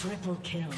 Triple kill.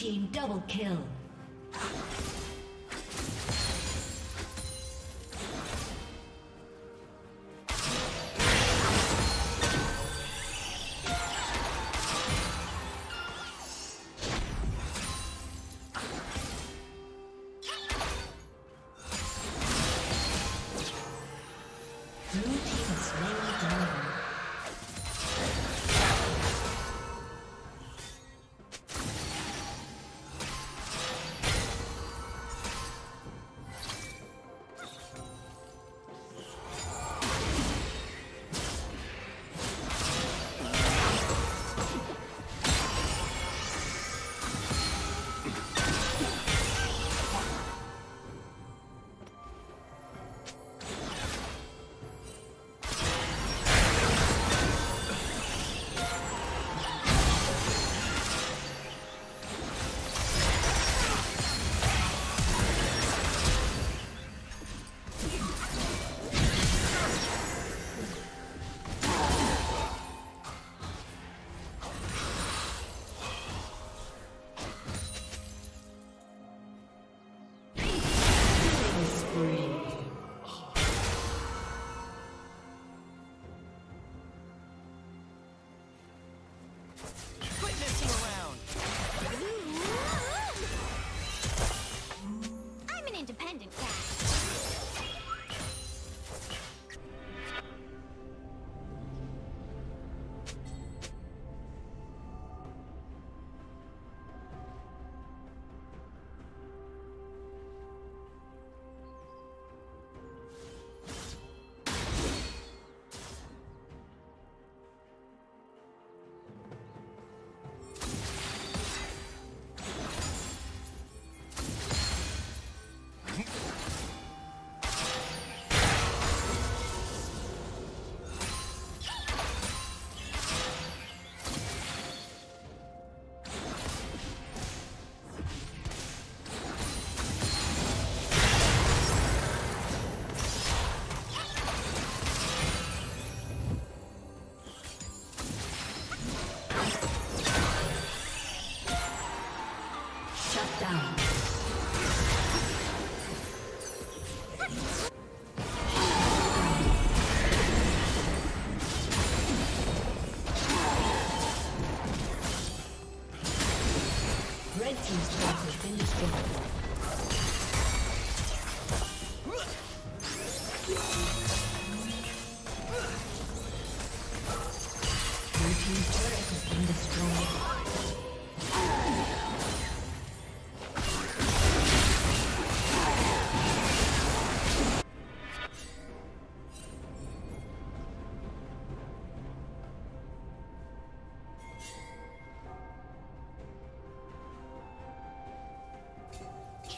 team double kill.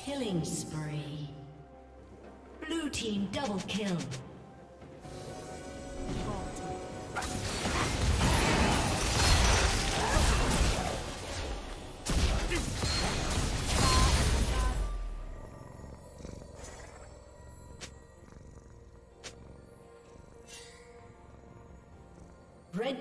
Killing spree. Blue team double kill. Red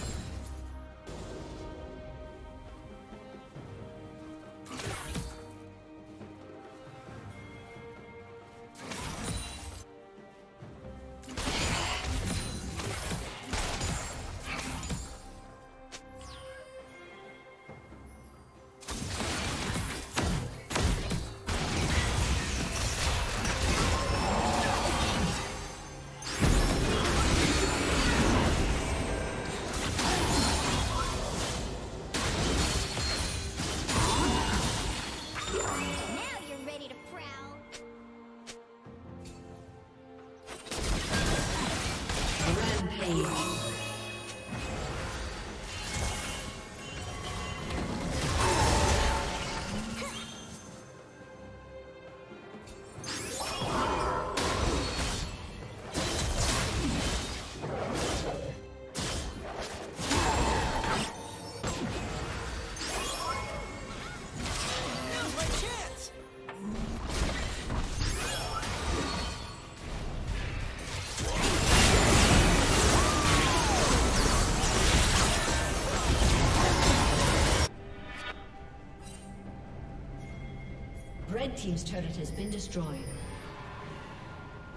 Red team's turret has been destroyed.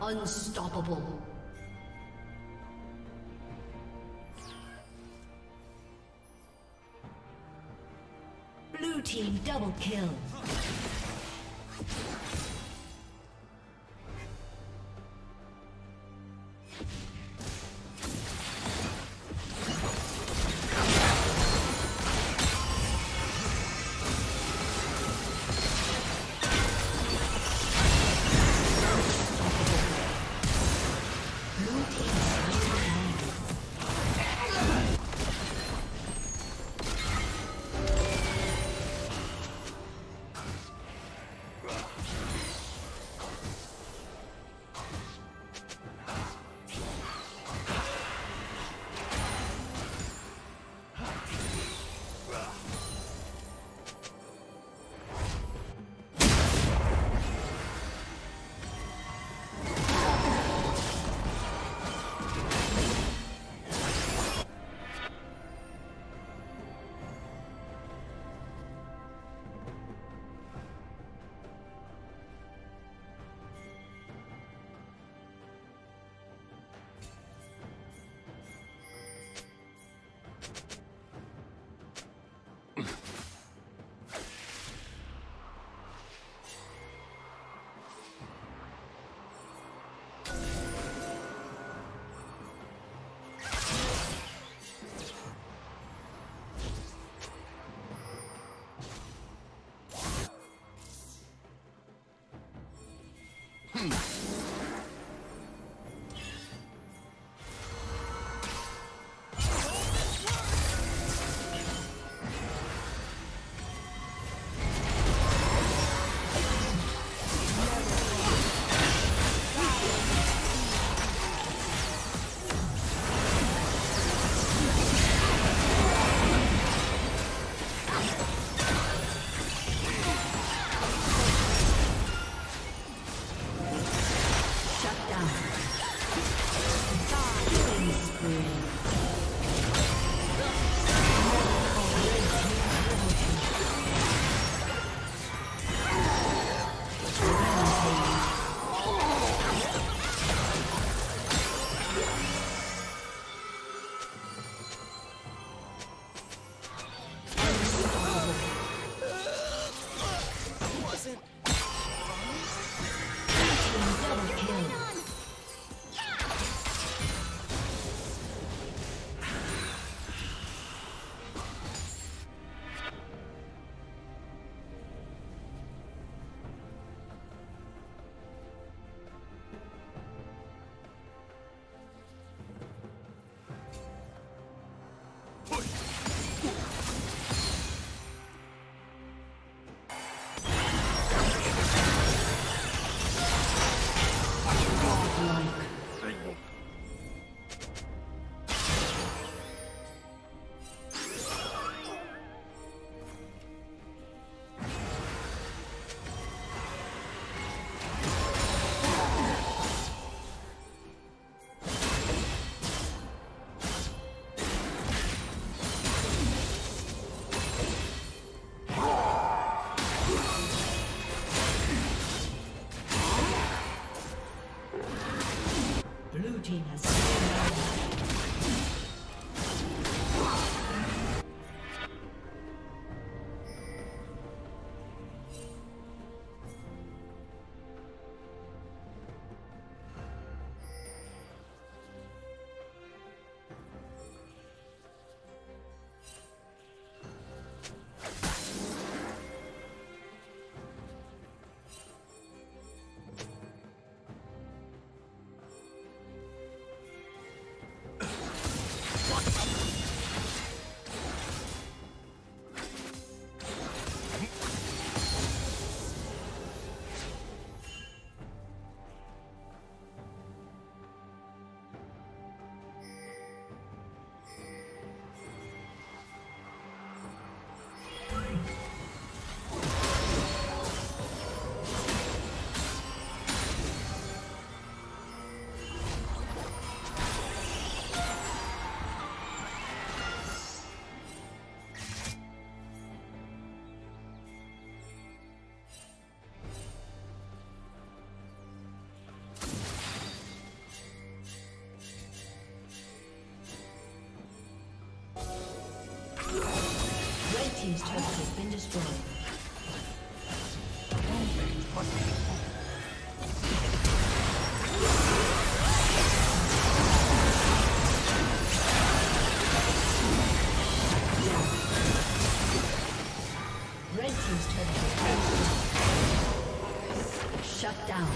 Unstoppable. Blue team double kill. turret has been destroyed. Red team's turret has been shut down.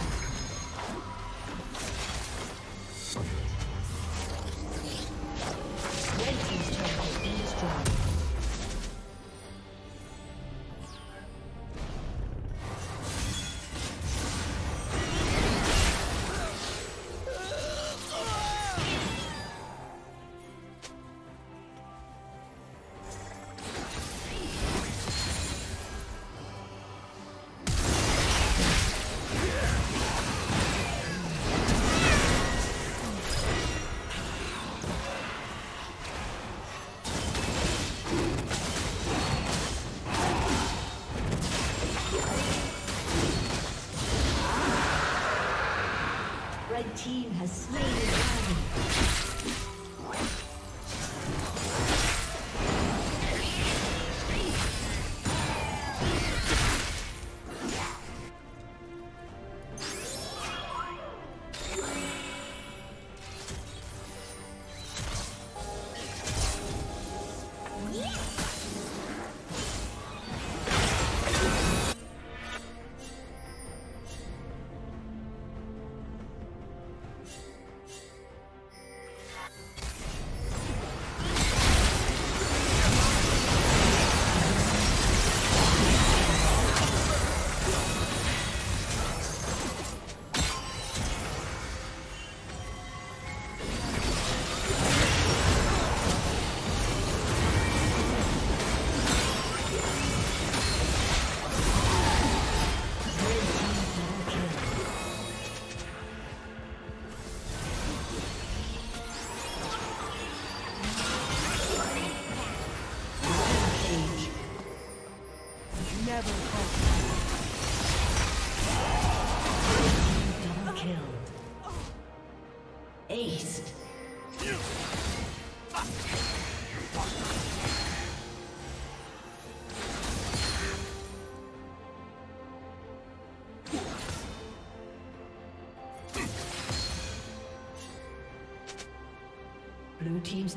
Team has slain the dragon. Blue team's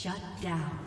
Shut down.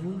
Blue